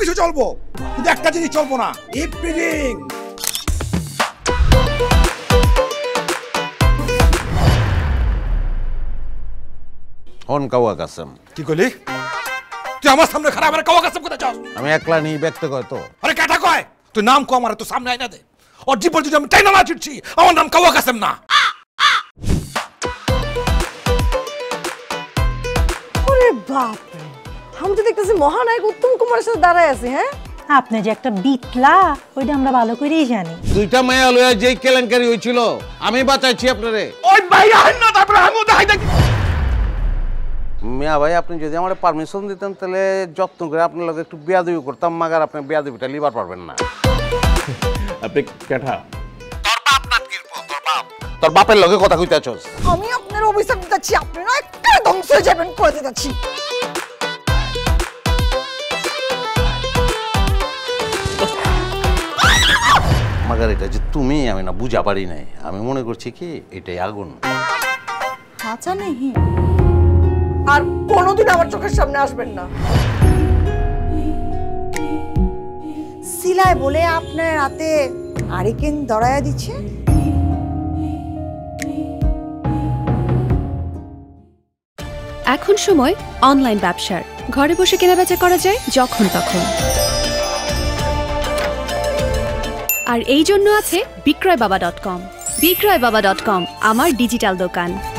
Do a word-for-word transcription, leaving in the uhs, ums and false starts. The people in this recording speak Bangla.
সবকিছু চলবো, কিন্তু একটা জিনিস চলবো না, ইভরিথিং। অন কাওয়া কাসম কি কইলি তুই? আমার সামনে খারাপ আমার কাওয়া কাসম কথা চাস? আমি একলা নেই, ব্যক্তি কয় তো। আরে কাটা কয় তুই নাম কো আমার, তো সামনে আয় না দে। আর জীবন যদি আমি টাইনা না চিটছি, আমার নাম কাওয়া কাসম না। ওরে বাপ রে, আমি তো দেখতেছি মহানায়ক উত্তম কুমারের সাথে দাঁড়ায় আছে। হ্যাঁ, আপনি যে একটা বিটলা ওইটা আমরা ভালো করেই জানি। দুইটা মায়া লয়া যেই কেলেঙ্কারি হইছিল আমি বাঁচাইছি আপনারে। ওই ভাইয়া না, তারপরে আমিও দেখাই দেখি। মিয়া ভাই, আপনি যদি আমার পারমিশন দিতেন তাহলে যত্ন করে আপনার লগে একটু বিয়াদবি করতাম, মাগার আপনি বিয়াদবিটা লিবার পারবেন না। আপনি কেটা? তোর বাপ না কিরপো? তোর বাপ, তোর বাপের লগে কথা কইতে আছস? আমি আপনার অভিশাপ দিতেছি, আপনি না একটা ধ্বংস হয়ে যাবেন করে দিতেছি। মাগার এটা যে তুমি আমি না বুঝা পারি নাই, আমি মনে করছি কি এটাই আগুন। আচ্ছা নেহি, আর কোনোদিন আমার চোখের সামনে আসবেন না। সিলাই বলে আপনার হাতে হারিকেন ধরায়া দিচ্ছে। এখন সময় অনলাইন ব্যবসার, ঘরে বসে কেনাবেচা করা যায় যখন তখন। আর এই জন্য আছে বিক্রয় বাবা ডট কম। বিক্রয় বাবা ডট কম আমার ডিজিটাল দোকান।